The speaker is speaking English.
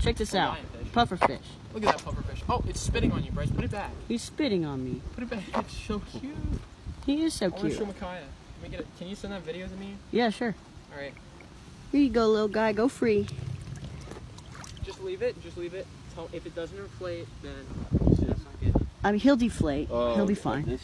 Check this out. Pufferfish. Look at that pufferfish. Oh, it's spitting on you, Bryce. Put it back. He's spitting on me. Put it back. It's so cute. He is so cute. I want to show Micaiah. Can you send that video to me? Yeah, sure. All right. Here you go, little guy. Go free. Just leave it. Just leave it. If it doesn't inflate, then that's not good. I mean, he'll deflate. He'll be fine.